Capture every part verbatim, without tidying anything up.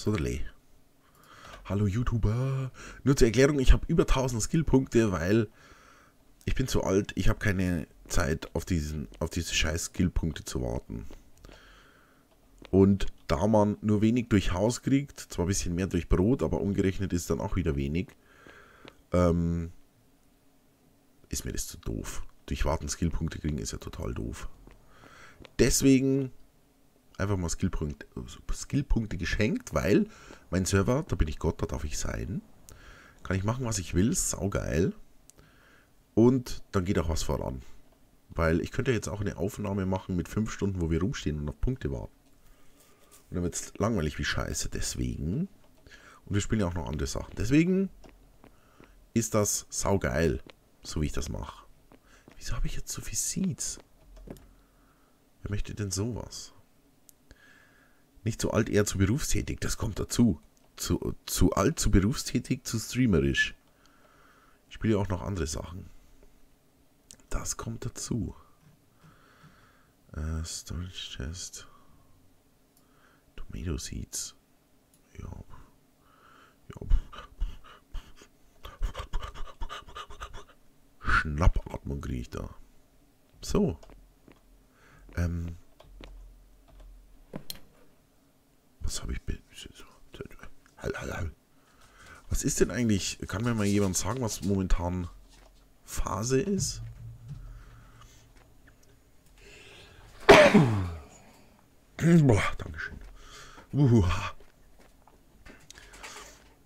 Sodale. Hallo YouTuber. Nur zur Erklärung, ich habe über tausend Skillpunkte, weil ich bin zu alt. Ich habe keine Zeit, auf, diesen, auf diese scheiß Skillpunkte zu warten. Und da man nur wenig durch Haus kriegt, zwar ein bisschen mehr durch Brot, aber umgerechnet ist dann auch wieder wenig, ähm, ist mir das zu doof. Durch Warten Skillpunkte kriegen ist ja total doof. Deswegen einfach mal Skillpunkt, Skillpunkte geschenkt, weil mein Server, da bin ich Gott, da darf ich sein. Kann ich machen, was ich will, saugeil. Und dann geht auch was voran. Weil ich könnte jetzt auch eine Aufnahme machen mit fünf Stunden, wo wir rumstehen und auf Punkte warten. Und dann wird es langweilig wie scheiße, deswegen. Und wir spielen ja auch noch andere Sachen. Deswegen ist das saugeil, so wie ich das mache. Wieso habe ich jetzt so viel Seeds? Wer möchte denn sowas? Nicht so alt, eher zu berufstätig. Das kommt dazu. Zu, zu alt, zu berufstätig, zu streamerisch. Ich spiele ja auch noch andere Sachen. Das kommt dazu. Äh, Storage Chest. Tomato Seeds. Ja. Ja. Schnappatmung kriege ich da. So. Ähm. Was habe ich... Was ist denn eigentlich... Kann mir mal jemand sagen, was momentan Phase ist? Boah, Dankeschön. Uhuha.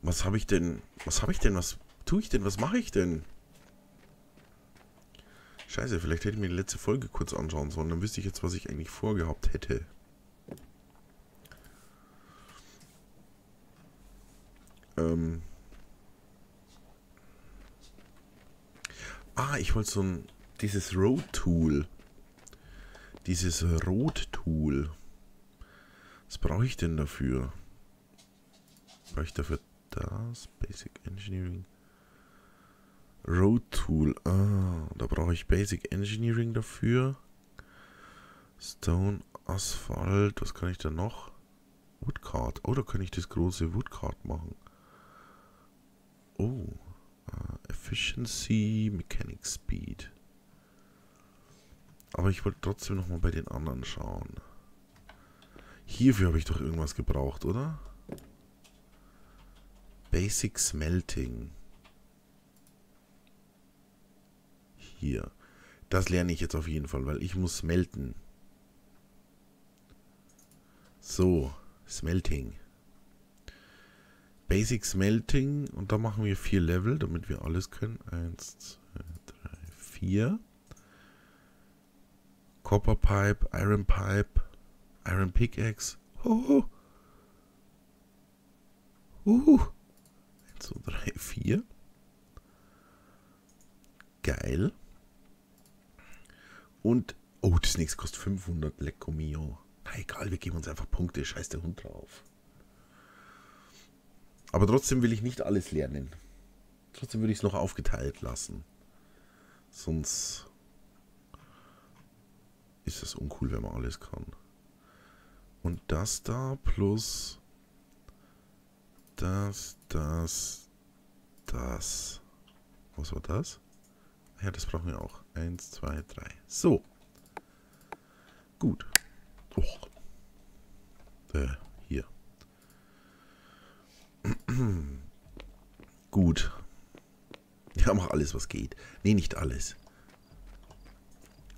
Was habe ich denn... Was habe ich denn? Was tue ich denn? Was mache ich denn? Scheiße, vielleicht hätte ich mir die letzte Folge kurz anschauen sollen. Dann wüsste ich jetzt, was ich eigentlich vorgehabt hätte. Ähm. Ah, ich wollte so ein... Dieses Road-Tool. Dieses Rot-Tool. Was brauche ich denn dafür? Brauche ich dafür das? Basic Engineering... Road Tool. Ah, da brauche ich Basic Engineering dafür. Stone, Asphalt. Was kann ich da noch? Woodcard. Oh, da kann ich das große Woodcard machen. Oh. Uh, Efficiency, Mechanic Speed. Aber ich wollte trotzdem nochmal bei den anderen schauen. Hierfür habe ich doch irgendwas gebraucht, oder? Basic Smelting. Hier. Das lerne ich jetzt auf jeden Fall, weil ich muss smelten. So, Smelting. Basic Smelting. Und da machen wir vier Level, damit wir alles können. Eins, zwei, drei, vier. Copper Pipe, Iron Pipe, Iron Pickaxe. Huhu. Huhu. Eins, zwei, drei, vier. Geil. Und, oh, das nächste kostet fünfhundert, Lecco Mio. Na egal, wir geben uns einfach Punkte, scheiß der Hund drauf. Aber trotzdem will ich nicht alles lernen. Trotzdem würde ich es noch aufgeteilt lassen. Sonst ist das uncool, wenn man alles kann. Und das da plus das, das, das. Was war das? Ja, das brauchen wir auch. Eins, zwei, drei. So. Gut. Och. Äh, hier. Gut. Ja, mach alles, was geht. Nee, nicht alles.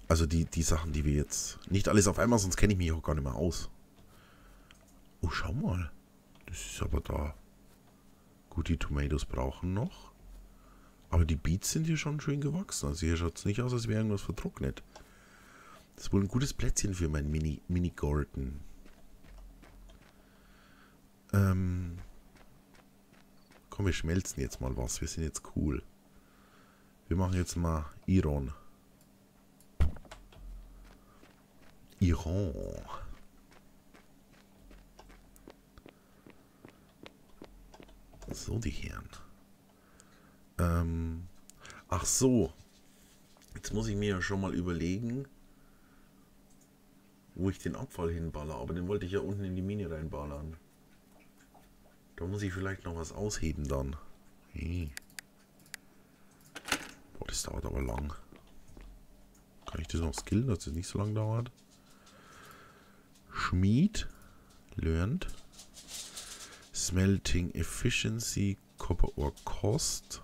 Also die, die Sachen, die wir jetzt... Nicht alles auf einmal, sonst kenne ich mich auch gar nicht mehr aus. Oh, schau mal. Das ist aber da. Gut, die Tomatoes brauchen noch. Aber die Beets sind hier schon schön gewachsen. Also hier schaut es nicht aus, als wäre irgendwas vertrocknet. Das ist wohl ein gutes Plätzchen für meinen Mini, Mini-Garten. Ähm. Komm, wir schmelzen jetzt mal was. Wir sind jetzt cool. Wir machen jetzt mal Iron. Iron. So, die Herren. Ähm, ach so, jetzt muss ich mir ja schon mal überlegen, wo ich den Abfall hinballer, aber den wollte ich ja unten in die Mine reinballern. Da muss ich vielleicht noch was ausheben dann. Hm. Boah, das dauert aber lang. Kann ich das noch skillen, dass es das nicht so lang dauert? Schmied. Learned. Smelting Efficiency. Copper Ore Cost.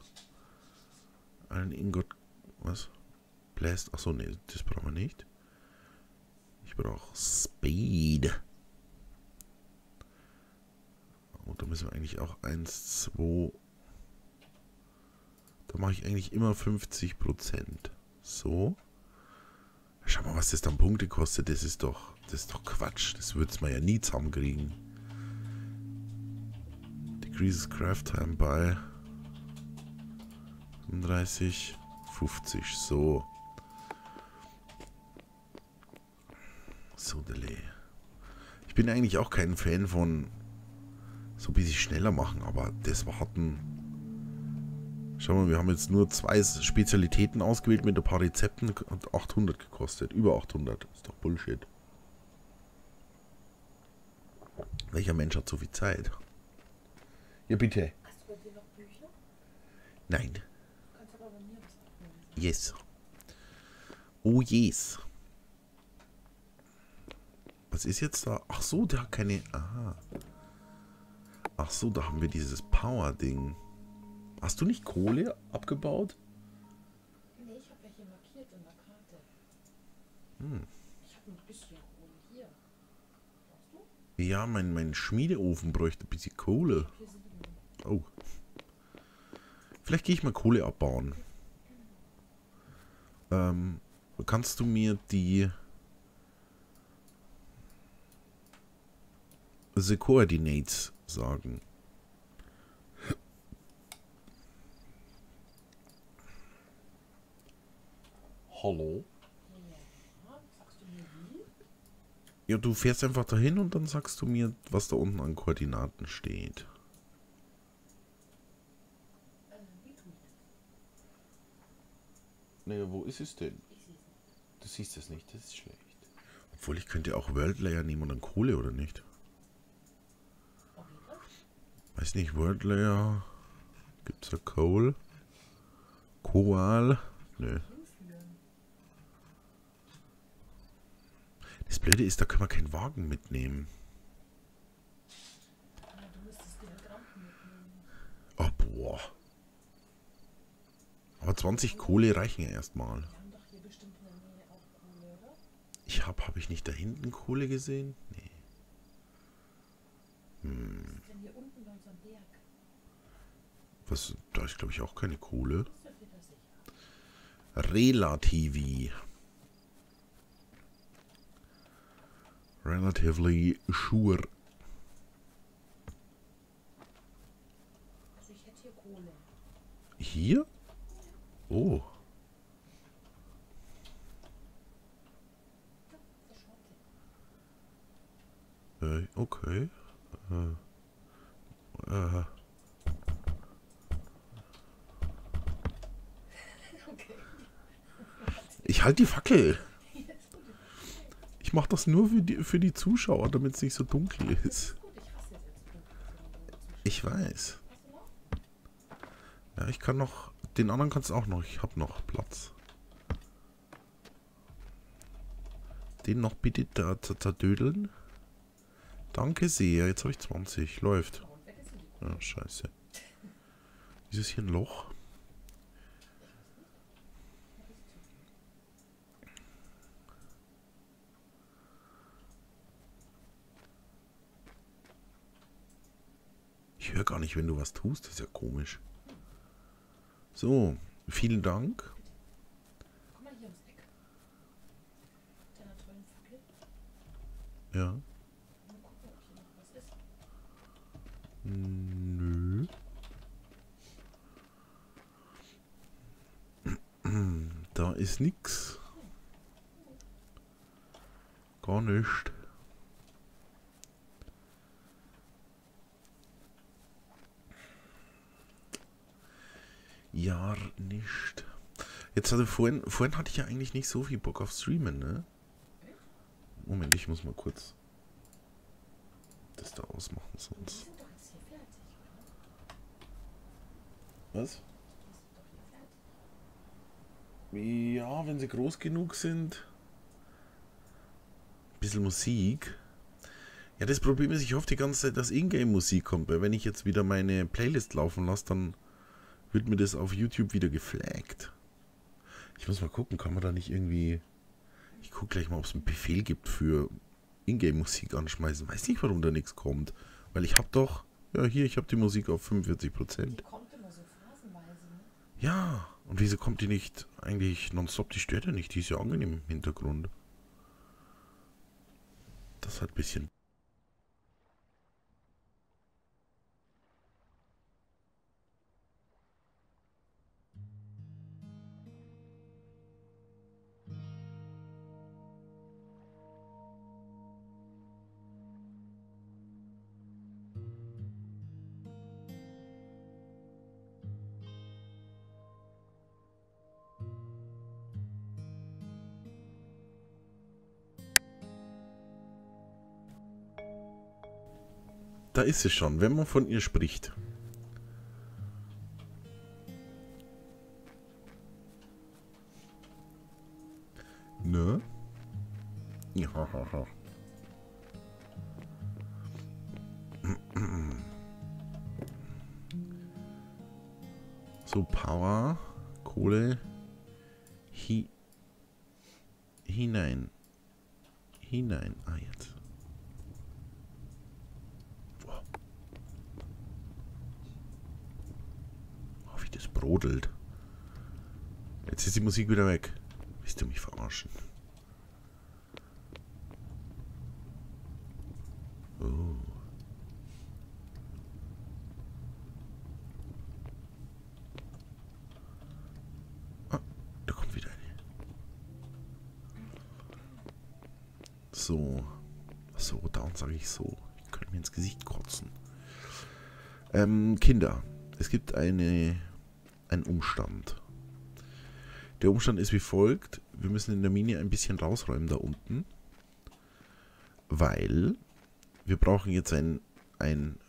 Ein Ingot. Was? Blast. Achso, ne, das brauchen wir nicht. Ich brauche Speed. Und da müssen wir eigentlich auch eins, zwei. Da mache ich eigentlich immer fünfzig Prozent. So. Schau mal, was das dann Punkte kostet. Das ist doch, das ist doch Quatsch. Das würde es mal ja nie zusammenkriegen. Decreases Craft Time bei fünfunddreißig, fünfzig. So. So, delay. Ich bin eigentlich auch kein Fan von so ein bisschen schneller machen, aber das Warten. Schau mal, wir haben jetzt nur zwei Spezialitäten ausgewählt mit ein paar Rezepten und achthundert gekostet. Über achthundert. Ist doch Bullshit. Welcher Mensch hat so viel Zeit? Ja, bitte. Hast du bei dir noch Bücher? Nein. Du kannst aber bei mir was abnehmen. Yes. Oh, yes. Was ist jetzt da? Ach so, der hat keine... Aha. Ach so, da haben wir dieses Power-Ding. Hast du nicht Kohle abgebaut? Nee, ich habe ja hier markiert in der Karte. Hm. Ich habe ein bisschen Kohle hier. Brauchst du? Ja, mein, mein Schmiedeofen bräuchte ein bisschen Kohle. Oh. Vielleicht gehe ich mal Kohle abbauen. Ähm, kannst du mir die... The Coordinates sagen. Hallo? Ja, sagst du mir wie? Ja, du fährst einfach dahin und dann sagst du mir, was da unten an Koordinaten steht. Äh, wie tut das? Naja, wo ist es denn? Ich sehe es nicht. Du siehst es nicht, das ist schlecht. Obwohl, ich könnte auch World Layer nehmen und dann Kohle, oder nicht? Weiß nicht, World Layer. Gibt's da Coal? Koal? Nö. Das Blöde ist, da können wir keinen Wagen mitnehmen. Oh, boah. Aber zwanzig Kohle reichen ja erstmal. Ich hab, hab ich nicht da hinten Kohle gesehen? Nee. Hm. Was, da ist, glaube ich, auch keine Kohle. Relativi. Relatively sure. Also ich hätte hier Kohle. Hier? Oh. Äh, okay. Äh. Äh. Ich halte die Fackel. Ich mache das nur für die, für die Zuschauer, damit es nicht so dunkel ist. Ich weiß. Ja, ich kann noch... Den anderen kannst du auch noch. Ich habe noch Platz. Den noch bitte da zerdödeln. Danke sehr. Jetzt habe ich zwanzig. Läuft. Ja, scheiße. Ist das hier ein Loch? Ich höre gar nicht, wenn du was tust. Das ist ja komisch. So, vielen Dank. Komm mal hier ums Eck. Mit deiner tollen Fackel. Ja. Mal gucken, ob hier noch was ist. Nö. Da ist nix. Gar nichts. Ja, nicht. Jetzt hatte vorhin, vorhin hatte ich ja eigentlich nicht so viel Bock auf Streamen, ne? Moment, ich muss mal kurz das da ausmachen, sonst. Wir sind doch jetzt hier fertig. Was? Ja, wenn sie groß genug sind. Ein bisschen Musik. Ja, das Problem ist, ich hoffe die ganze Zeit, dass Ingame-Musik kommt, weil wenn ich jetzt wieder meine Playlist laufen lasse, dann wird mir das auf YouTube wieder geflaggt. Ich muss mal gucken, kann man da nicht irgendwie... Ich gucke gleich mal, ob es einen Befehl gibt für Ingame-Musik anschmeißen. Weiß nicht, warum da nichts kommt. Weil ich habe doch... Ja, hier, ich habe die Musik auf fünfundvierzig Prozent. Die kommt immer so phasenweise. Ja, und wieso kommt die nicht eigentlich nonstop? Die stört ja nicht, die ist ja angenehm im Hintergrund. Das hat ein bisschen... Da ist es schon, wenn man von ihr spricht. Ne? Ja, ha, ha. So, Power, Kohle, hi, hinein, hinein, ah jetzt. Brodelt. Jetzt ist die Musik wieder weg. Willst du mich verarschen? Oh. Ah, da kommt wieder eine. So. So, down sage ich so. Ich könnte mir ins Gesicht kotzen. Ähm, Kinder. Es gibt eine... Ein Umstand. Der Umstand ist wie folgt. Wir müssen in der Mine ein bisschen rausräumen da unten. Weil wir brauchen jetzt ein, ein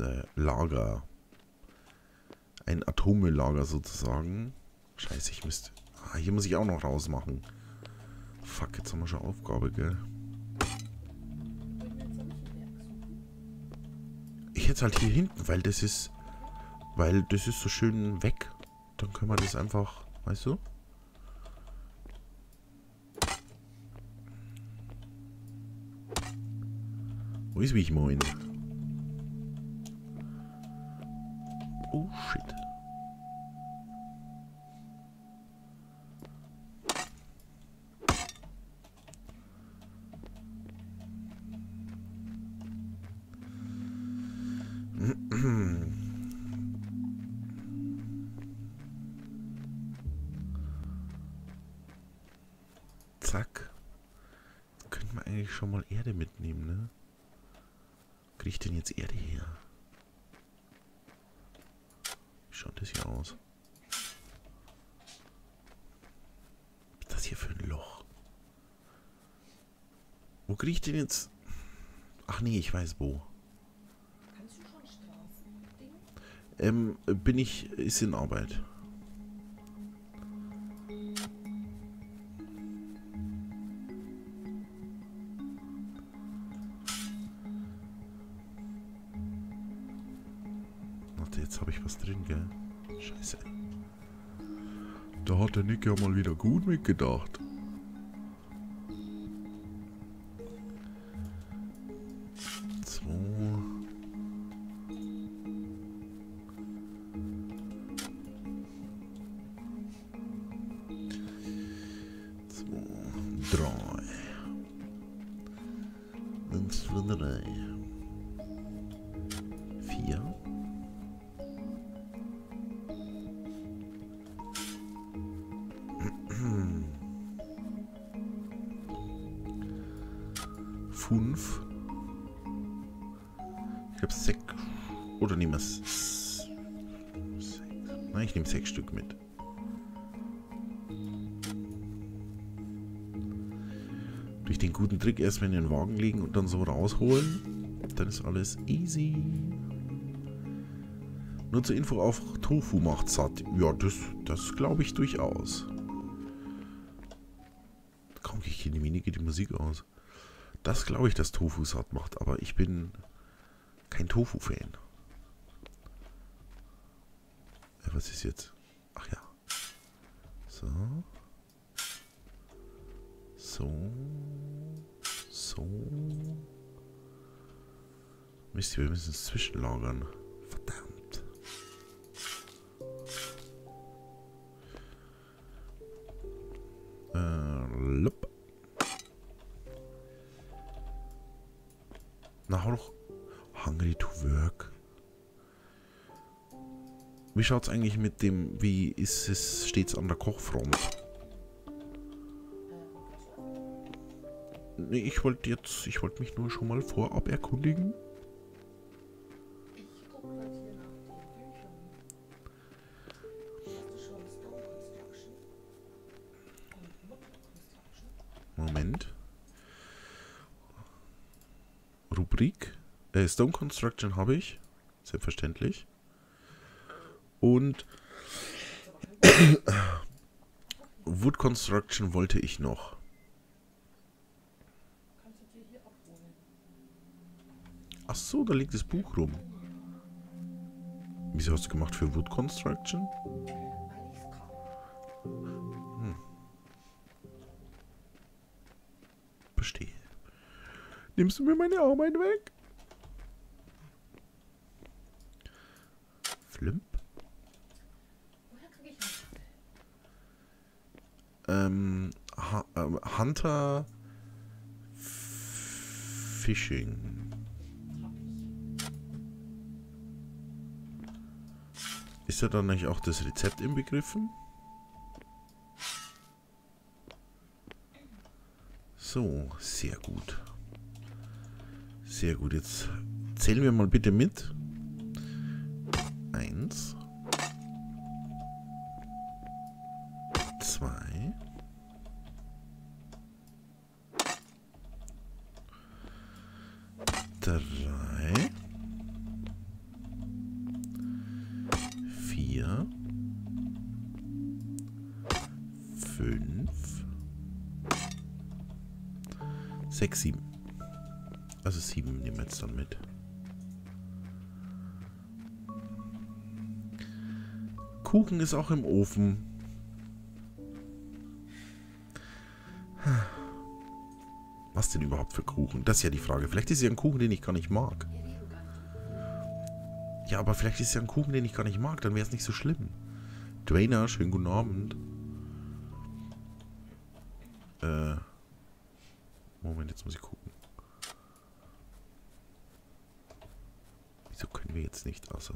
äh, Lager. Ein Atommülllager sozusagen. Scheiße, ich müsste... Ah, hier muss ich auch noch rausmachen. Fuck, jetzt haben wir schon Aufgabe, gell? Ich hätte halt hier hinten, weil das ist... Weil das ist so schön weg. Dann können wir das einfach, weißt du? Wo ist mich moin? Oh shit. Zack. Könnten wir eigentlich schon mal Erde mitnehmen, ne? Krieg ich denn jetzt Erde her? Wie schaut das hier aus? Was ist das hier für ein Loch? Wo krieg ich denn jetzt... Ach nee, ich weiß wo. Kannst du schon Straßen? Ähm, bin ich... Ist in Arbeit. Jetzt habe ich was drin, gell? Scheiße. Da hat der Nick ja mal wieder gut mitgedacht. So. Zwei. Drei. Und zwei, drei. Vier. fünf. Ich glaube sechs. Oder nehmen wir es. Nein, ich nehme sechs Stück mit. Durch den guten Trick erstmal in den Wagen legen und dann so rausholen. Dann ist alles easy. Nur zur Info, auch Tofu macht satt. Ja, das, das glaube ich durchaus. Komm, ich gehe in die Mine, geht die Musik aus. Das glaube ich, dass Tofu satt macht, aber ich bin kein Tofu-Fan. Ja, was ist jetzt? Ach ja. So. So. So. Mist, wir müssen es zwischenlagern. Verdammt. Äh, lup. Na, hau doch. Hungry to work. Wie schaut's eigentlich mit dem, wie ist es stets an der Kochfront? Nee, ich wollte jetzt, ich wollte mich nur schon mal vorab erkundigen. Moment. Rubrik. Äh, Stone Construction habe ich. Selbstverständlich. Und Wood Construction wollte ich noch. Ach so, da liegt das Buch rum. Wieso hast du gemacht für Wood Construction? Hm. Verstehe. Nimmst du mir meine Arbeit weg? Flimp. Ähm, Hunter Fishing. Ist da dann nicht auch das Rezept inbegriffen? So, sehr gut. Sehr gut, jetzt zählen wir mal bitte mit. Eins. Zwei. Drei. Vier. Fünf. Sechs, sieben. Also sieben nehmen wir jetzt dann mit. Kuchen ist auch im Ofen. Was denn überhaupt für Kuchen? Das ist ja die Frage. Vielleicht ist ja ein Kuchen, den ich gar nicht mag. Ja, aber vielleicht ist ja ein Kuchen, den ich gar nicht mag. Dann wäre es nicht so schlimm. Dwayner, schönen guten Abend. Äh. Moment, jetzt muss ich gucken. Wieso können wir jetzt nicht? Also.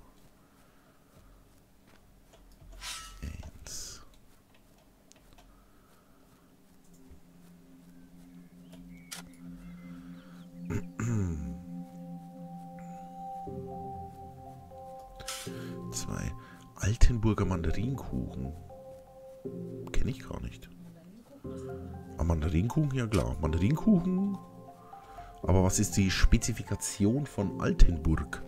Zwei. Altenburger Mandarinkuchen. Kenne ich gar nicht. Aber Mandarinkuchen, ja klar. Mandarinkuchen. Aber was ist die Spezifikation von Altenburg?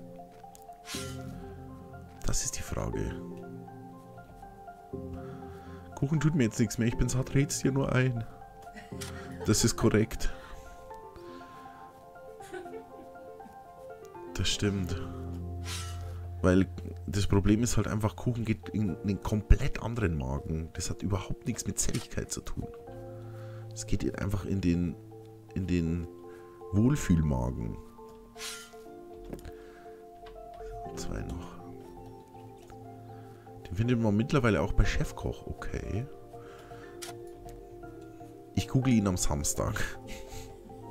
Das ist die Frage. Kuchen tut mir jetzt nichts mehr. Ich bin satt, red's dir nur ein. Das ist korrekt. Das stimmt. Weil das Problem ist halt einfach, Kuchen geht in einen komplett anderen Magen. Das hat überhaupt nichts mit Zähigkeit zu tun. Es geht einfach in den, in den Wohlfühlmagen. Zwei noch. Den findet man mittlerweile auch bei Chefkoch. Okay. Ich google ihn am Samstag.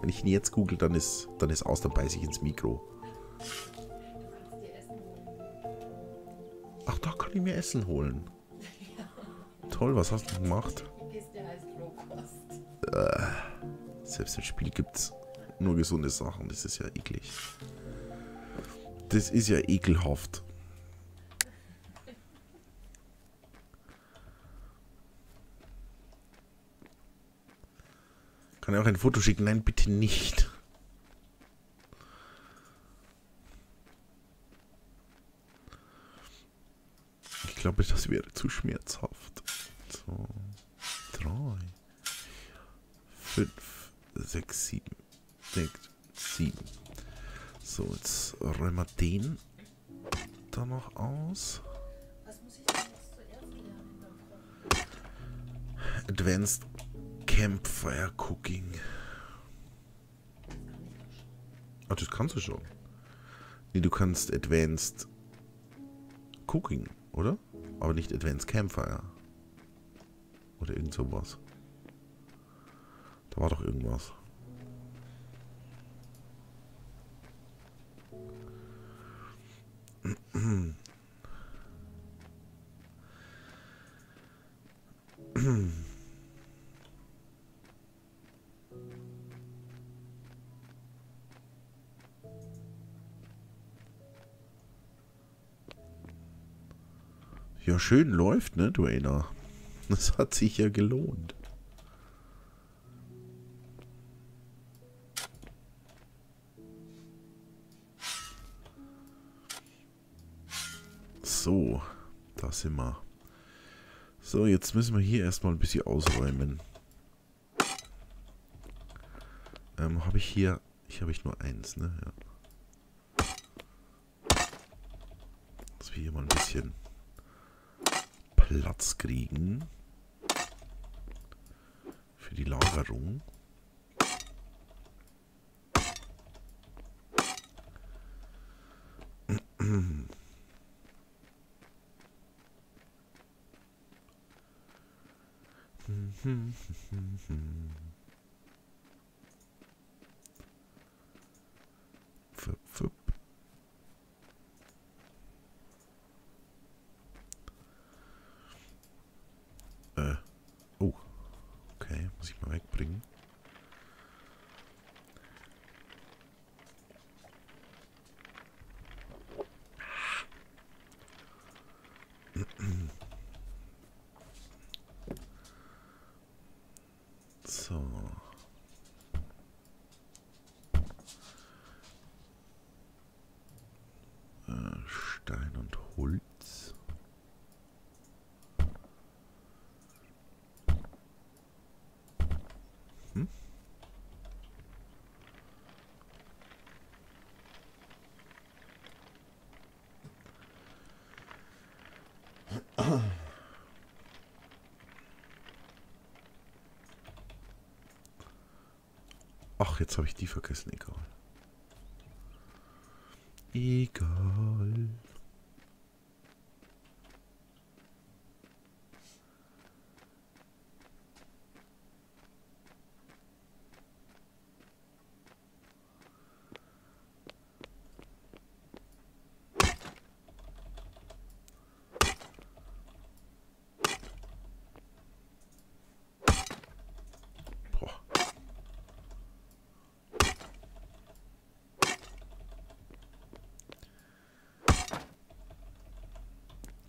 Wenn ich ihn jetzt google, dann ist, dann ist aus, dann beiße ich ins Mikro. Ach, da kann ich mir Essen holen. Ja. Toll, was hast du gemacht? Äh, selbst im Spiel gibt's nur gesunde Sachen. Das ist ja eklig. Das ist ja ekelhaft. Kann ich auch ein Foto schicken? Nein, bitte nicht. glaube, das wäre zu schmerzhaft. So. drei, fünf, sechs, sieben, sechs, sieben. So, jetzt räumen wir den da noch aus. Was muss ich denn jetzt zuerst lernen? Advanced Campfire Cooking. Ah, das kannst du schon. Nee, du kannst Advanced Cooking, oder? Aber nicht Advanced Campfire. Oder irgend sowas. Da war doch irgendwas. Ja, schön läuft, ne, Dwayner? Das hat sich ja gelohnt. So, da sind wir. So, jetzt müssen wir hier erstmal ein bisschen ausräumen. Ähm, habe ich hier... Hier habe ich nur eins, ne? Ja. Dass wir hier mal ein bisschen Platz kriegen für die Lagerung. Fup, fup. Äh. Oh. Okay, muss ich mal wegbringen. So. Äh, Stein und Holz. Hm? Ach, jetzt habe ich die vergessen, egal. Egal.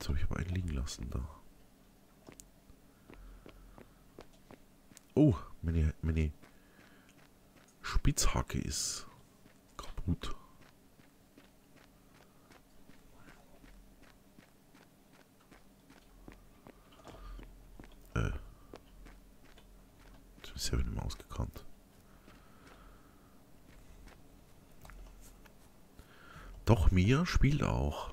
Habe ich aber einen liegen lassen da. Oh, meine, meine Spitzhacke ist kaputt. Äh. Ich bin selber nicht mehr ausgekannt. Doch, Mia spielt auch.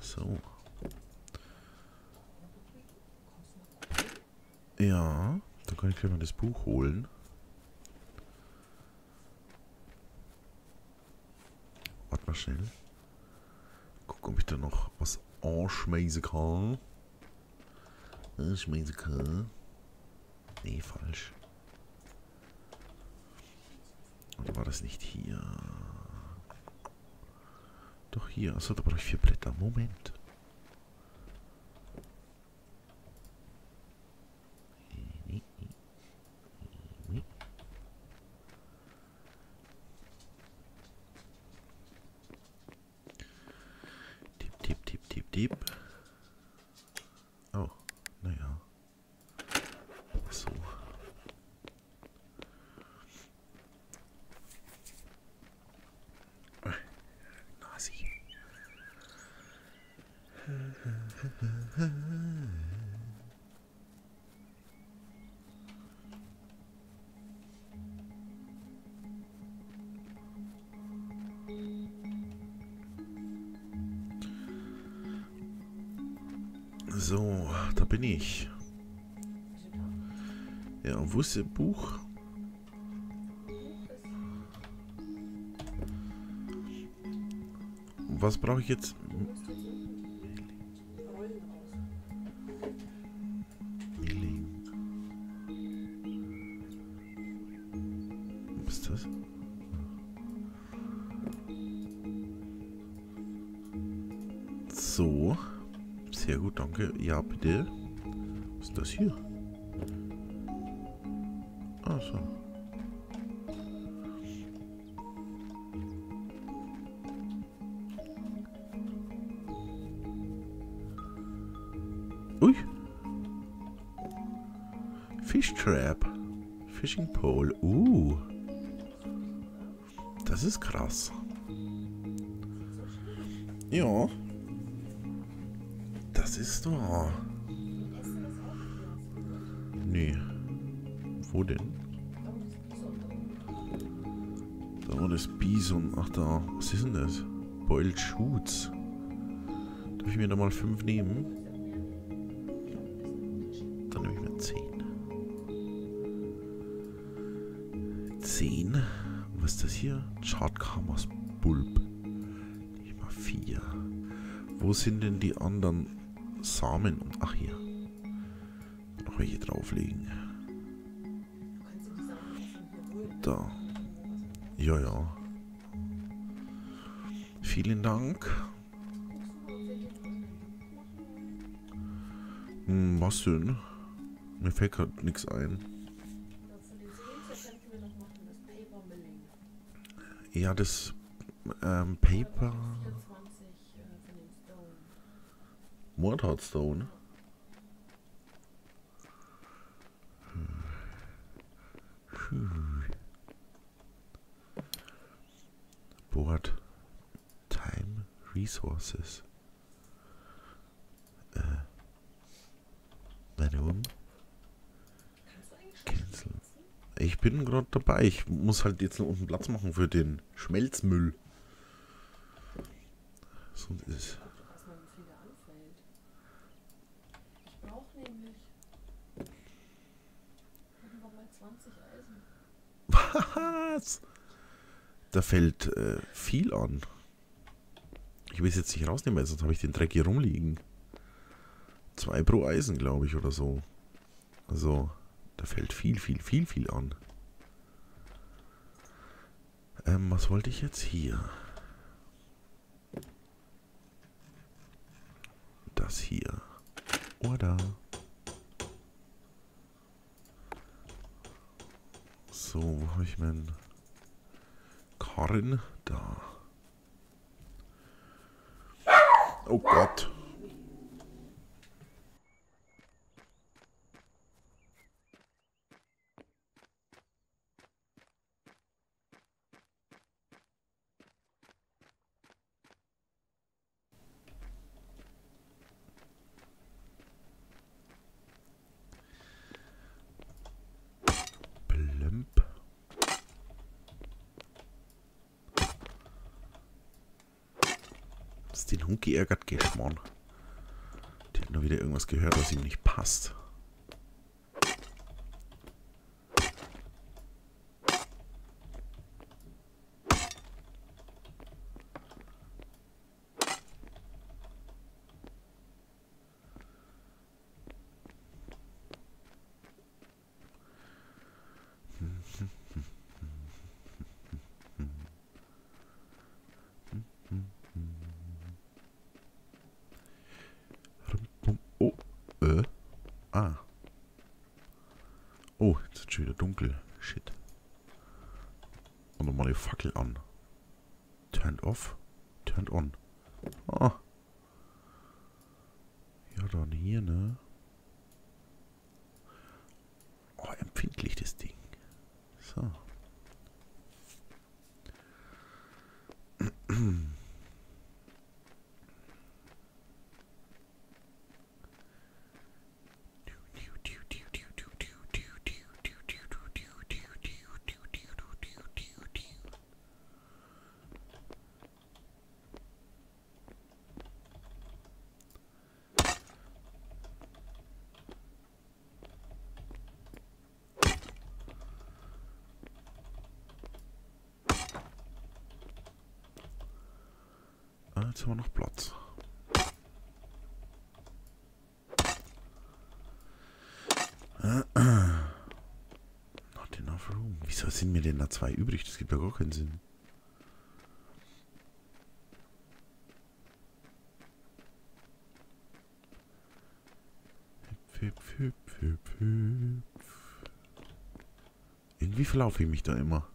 So. Ja, dann kann ich gleich mal das Buch holen. Warte mal schnell. Guck, ob ich da noch was anschmeißen kann. Anschmeißen kann. Nee, falsch. Oder war das nicht hier? Doch hier, achso, da brauche ich vier Blätter. Moment. Tipp, tipp, tipp, tipp, tipp. Oh, naja. So. So, da bin ich. Ja, und wo ist das Buch? Was brauche ich jetzt? Was ist das? So. Sehr gut, danke. Ja, bitte. Was ist das hier? Ah, so. Ui. Fish Trap. Fishing Pole. Uh. Das ist krass. Ja. Das ist doch... Nee. Wo denn? Da war das Bison. Ach da. Was ist denn das? Boiled Shoots. Darf ich mir da mal fünf nehmen? Dann nehme ich mir zehn. zehn. Was ist das hier? Chartkammers Bulb. Nehmen wir vier. Wo sind denn die anderen Samen? Ach, hier. Noch welche drauflegen. Da. Ja, ja. Vielen Dank. Hm, was denn? Mir fällt gerade nichts ein. Ja, das ähm, Paper... Mordhardstone. Board. Time. Resources. Äh. Warum? Cancel. Ich bin gerade dabei. Ich muss halt jetzt noch unten Platz machen für den Schmelzmüll. Sonst ist es. Was? Da fällt äh, viel an. Ich will es jetzt nicht rausnehmen, weil sonst habe ich den Dreck hier rumliegen. Zwei pro Eisen, glaube ich, oder so. Also, da fällt viel, viel, viel, viel an. Ähm, was wollte ich jetzt hier? Das hier. Oder... So, wo habe ich meinen Karren? Da. Oh Gott. Den Hund geärgert, geschmoren. Der hat nur wieder irgendwas gehört, was ihm nicht passt. Oh, jetzt ist schon wieder dunkel. Shit. Und nochmal die Fackel an. Turned off. Turned on. Ah. Ja, dann hier, ne? Oh, empfindlich das Ding. So. jetzt haben wir noch Platz. Not enough room. Wieso sind mir denn da zwei übrig? Das gibt ja gar keinen Sinn. Hüpf, hüpf, hüpf, hüpf. Irgendwie verlaufe ich mich da immer.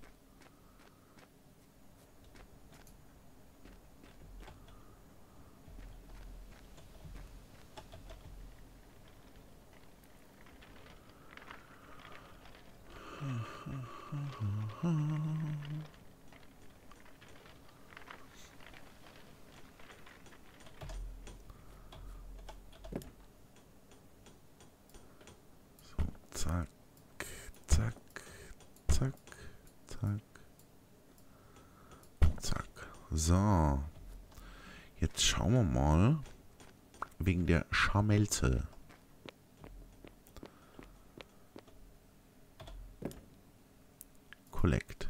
Zack, zack, zack, zack, zack. So. Jetzt schauen wir mal. Wegen der Scharmelze. Collect.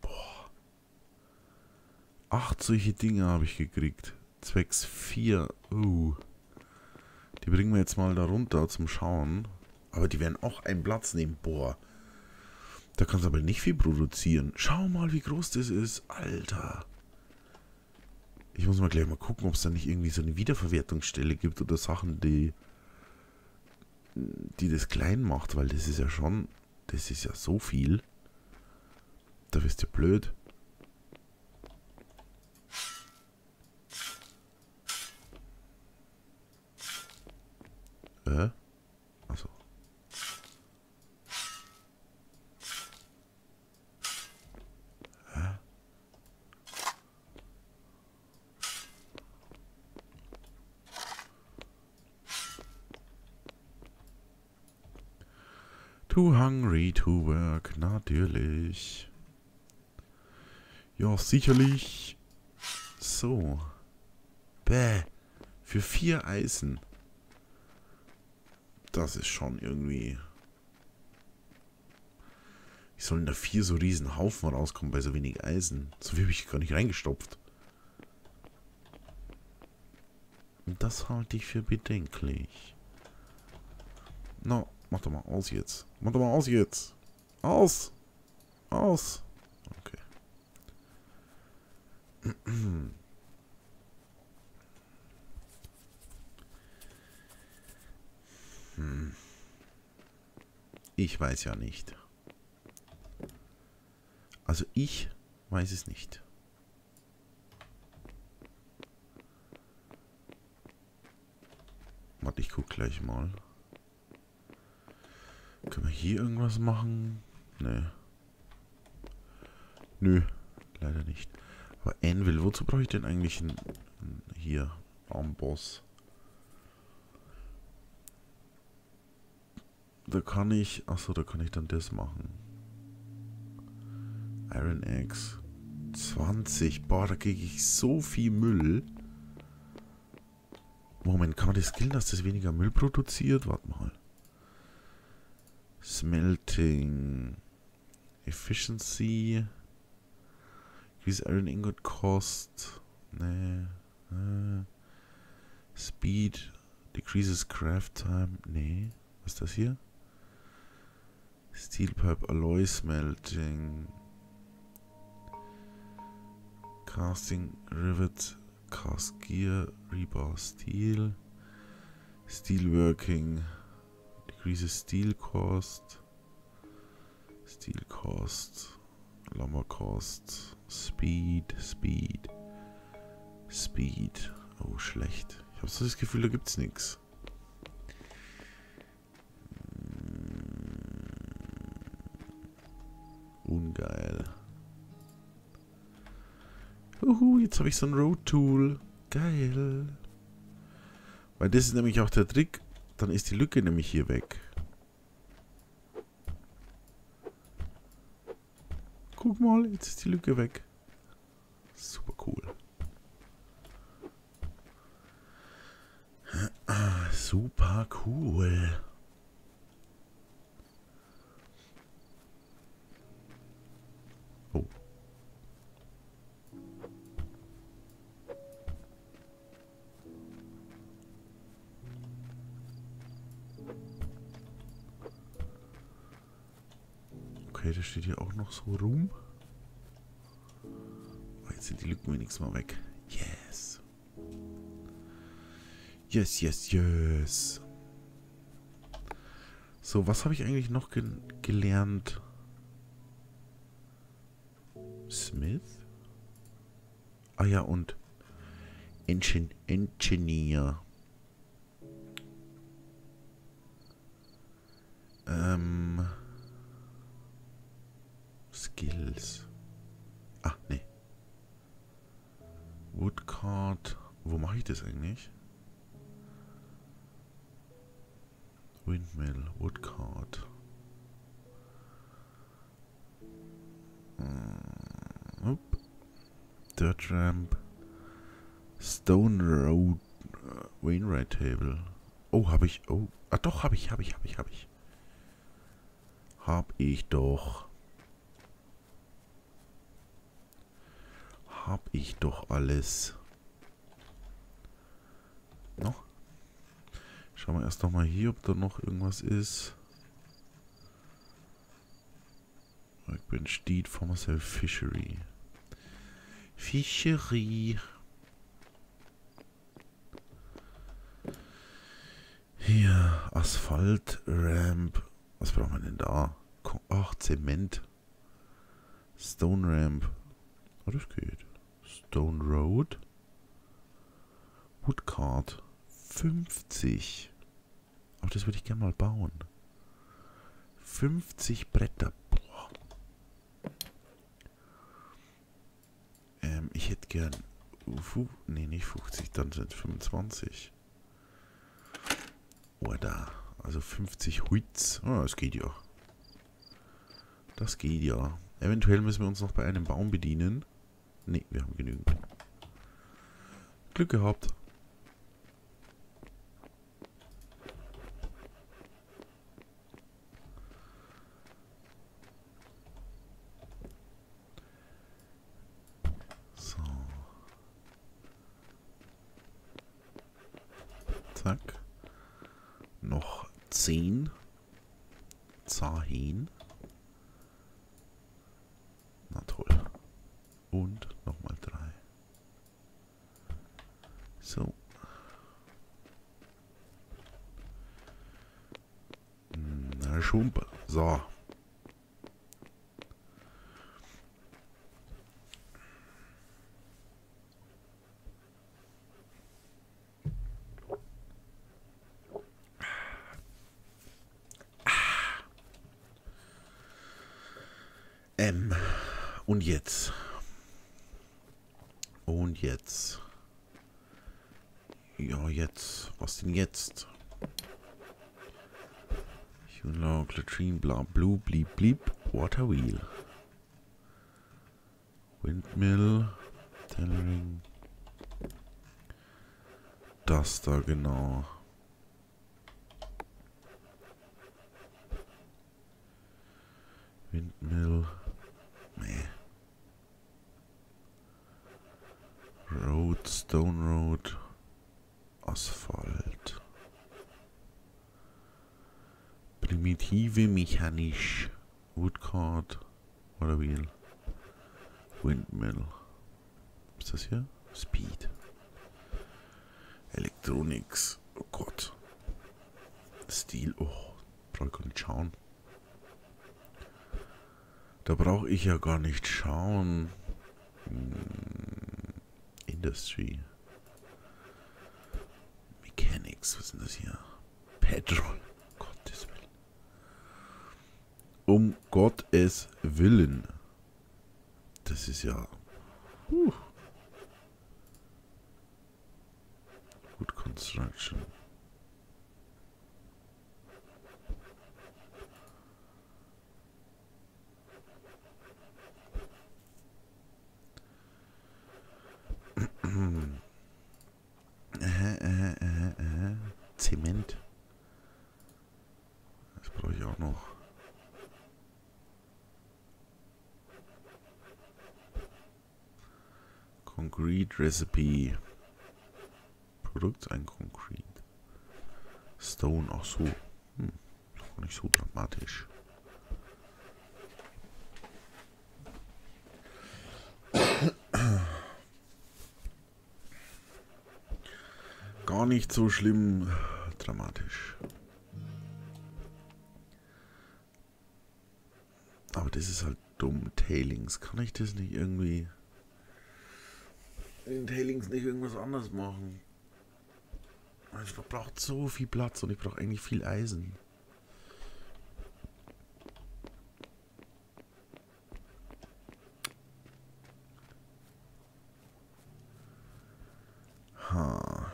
Boah. Acht solche Dinge habe ich gekriegt. Zwecks vier. Uh. Die bringen wir jetzt mal da runter zum Schauen. Aber die werden auch einen Platz nehmen. Boah. Da kannst du aber nicht viel produzieren. Schau mal, wie groß das ist. Alter. Ich muss mal gleich mal gucken, ob es da nicht irgendwie so eine Wiederverwertungsstelle gibt oder Sachen, die, die das klein macht. Weil das ist ja schon, das ist ja so viel. Da wirst du blöd. Äh? Achso. Too hungry to work, natürlich. Ja, sicherlich. So. Bäh. Für vier Eisen. Das ist schon irgendwie... Wie sollen da vier so riesen Haufen rauskommen bei so wenig Eisen? So viel habe ich gar nicht reingestopft. Und das halte ich für bedenklich. No. Mach doch mal aus jetzt. Mach doch mal aus jetzt. Aus. Aus. Okay. Hm. Ich weiß ja nicht. Also ich weiß es nicht. Warte, ich guck gleich mal. Können wir hier irgendwas machen? Nee. Nö, leider nicht. Aber Anvil, wozu brauche ich denn eigentlich einen, einen hier Armboss? Da kann ich... Achso, da kann ich dann das machen. Iron Axe. zwanzig. Boah, da kriege ich so viel Müll. Moment, kann man das skillen, dass das weniger Müll produziert? Warte mal. Smelting. Efficiency. Increase Iron Ingot Cost. Nee. nee. Speed. Decreases Craft Time. Nee. Was ist das hier? Steel Pipe Alloy Smelting. Casting Rivet. Cast Gear. Rebar Steel. Steelworking. Decreases Steel Cost, Steel Cost, Lumber Cost, Speed, Speed, Speed. Oh, schlecht. Ich habe so das Gefühl, da gibt's nichts. Ungeil. Uhu, jetzt habe ich so ein Road Tool. Geil. Weil das ist nämlich auch der Trick. Dann ist die Lücke nämlich hier weg. Guck mal, jetzt ist die Lücke weg. Super cool. Super cool. Oh. Okay, das steht hier auch noch so rum. Oh, jetzt sind die Lücken wenigstens mal weg. Yes. Yes, yes, yes. So, was habe ich eigentlich noch ge gelernt? Smith? Ah ja, und Engin Engineer. Ähm... Skills. Ah, nee. Woodcard. Wo mache ich das eigentlich? Windmill, Woodcard. Hm. Dirt Ramp. Stone Road. Wainwright Table. Oh, habe ich. Oh. Ah, doch, habe ich, habe ich, habe ich, habe ich. Hab ich doch. Hab ich doch alles. Noch? Schauen wir erst nochmal hier, ob da noch irgendwas ist. Workbench Deed for myself Fishery. Fishery. Hier, Asphalt, Ramp. Was braucht man denn da? Ach, Zement. Stone Ramp. Oh, das geht. Stone Road. Woodcard. fünfzig. Auch das würde ich gerne mal bauen. fünfzig Bretter. Boah. Ähm, ich hätte gern... Ne, nicht fünfzig, dann sind es fünfundzwanzig. Oder... Also fünfzig Holz. Ah, das geht ja. Das geht ja. Eventuell müssen wir uns noch bei einem Baum bedienen. Ne, wir haben genügend. Glück gehabt. So. Zack. Noch zehn Zahin. Na toll. Und nochmal drei. So. Na, Schumpe. So. Ähm, und jetzt. Und jetzt. Ja, jetzt. Was denn jetzt? Hunlock, Latrine, bla, blue, blieb, blieb. Water Wheel. Windmill. Tellering. Das da, genau. Windmill. Nee. Road, Stone Road, Asphalt. Primitive mechanisch. Woodcard, Water Wheel, Windmill. Ist das hier? Speed. Electronics. Oh Gott. Stil. Oh, brauche ich gar nicht schauen. Da brauche ich ja gar nicht schauen. Hm, Industry. Mechanics, was ist denn das hier? Petrol. Um Gottes Willen. Um Gottes Willen. Das ist ja... Huh. Good Construction. Aha, aha, aha, aha. Zement. Das brauche ich auch noch. Concrete Recipe. Produkt ein Concrete. Stone, auch so. Hm, ist auch nicht so dramatisch. gar nicht so schlimm dramatisch. Aber das ist halt dumm. Tailings. Kann ich das nicht irgendwie... in Tailings nicht irgendwas anderes machen? Ich brauche so viel Platz und ich brauche eigentlich viel Eisen. Ha.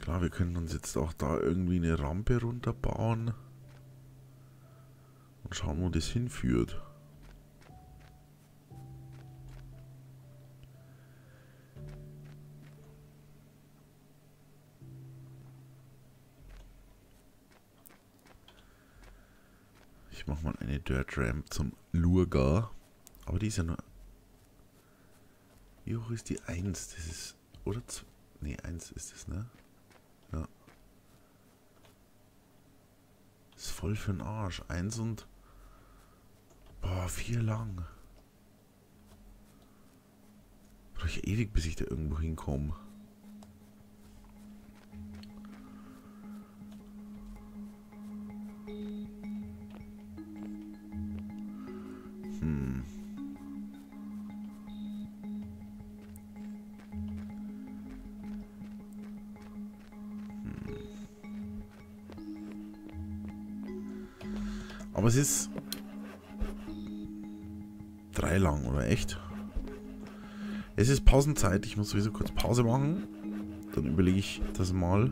Klar, wir können uns jetzt auch da irgendwie eine Rampe runterbauen. Und schauen, wo das hinführt. Ich mache mal eine Dirt Ramp zum Lurga. Aber die ist ja nur... Wie hoch ist die eins? Das ist... Oder zwei? Ne, eins ist es, ne? Ja. Das ist voll für den Arsch. eins und... Boah, vier lang. Brauche ich ewig, bis ich da irgendwo hinkomme. Hm. Aber es ist drei lang, oder echt? Es ist Pausenzeit. Ich muss sowieso kurz Pause machen. Dann überlege ich das mal.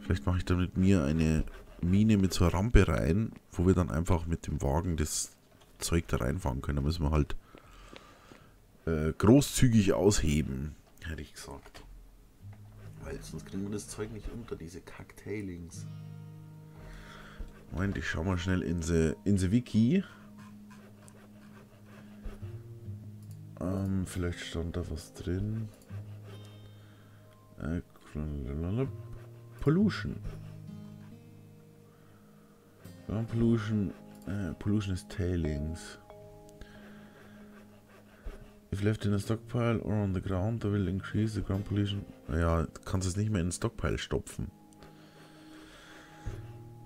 Vielleicht mache ich dann mit mir eine Mine mit so einer Rampe rein, wo wir dann einfach mit dem Wagen das Zeug da reinfahren können. Da müssen wir halt äh, großzügig ausheben, hätte ich gesagt. Weil sonst kriegen wir das Zeug nicht unter, diese Kacktailings. Moment, ich schau mal schnell in the, in the Wiki. Ähm, vielleicht stand da was drin. Äh, pollution. Ja, pollution. Äh, pollution is tailings. If left in a stockpile or on the ground, that will increase the ground pollution. Ja, kannst es nicht mehr in den Stockpile stopfen.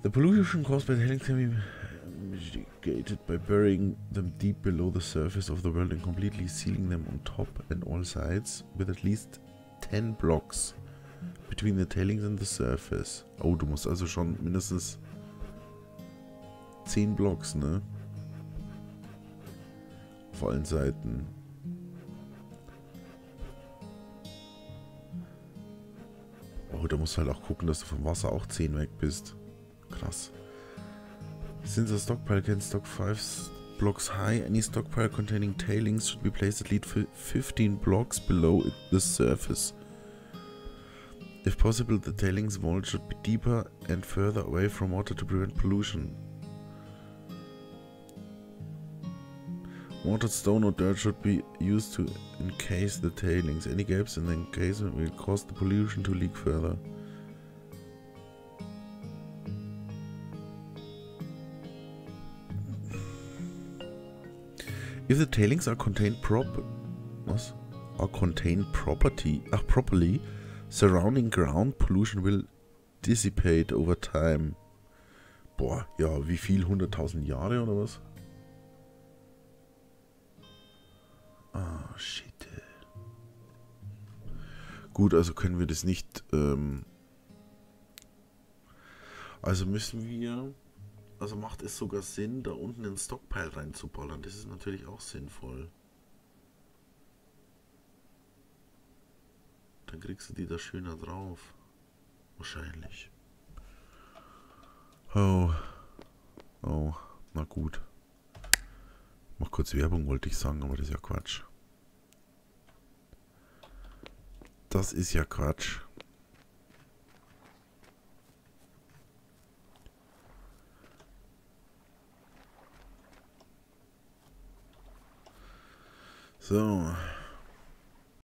The pollution caused by tailings can be mitigated by burying them deep below the surface of the world and completely sealing them on top and all sides with at least ten blocks between the tailings and the surface. Oh, du musst also schon mindestens zehn Blocks, ne? Auf allen Seiten. Oh, da musst du halt auch gucken, dass du vom Wasser auch zehn weg bist. Krass. Since a stockpile can stock five blocks high, any stockpile containing tailings should be placed at least fifteen blocks below it, the surface. If possible, the tailings wall should be deeper and further away from water to prevent pollution. Watered stone or dirt should be used to encase the tailings. Any gaps in the encasement will cause the pollution to leak further. If the tailings are contained prop was? are contained property uh, properly, surrounding ground pollution will dissipate over time. Boah, ja, wie viel? hunderttausend Jahre oder was? Ah, oh, shit. Gut, also können wir das nicht... Ähm also müssen wir... Also macht es sogar Sinn, da unten den Stockpile reinzuballern. Das ist natürlich auch sinnvoll. Dann kriegst du die da schöner drauf. Wahrscheinlich. Oh. Oh. Na gut. Mach kurz Werbung, wollte ich sagen, aber das ist ja Quatsch. Das ist ja Quatsch. So.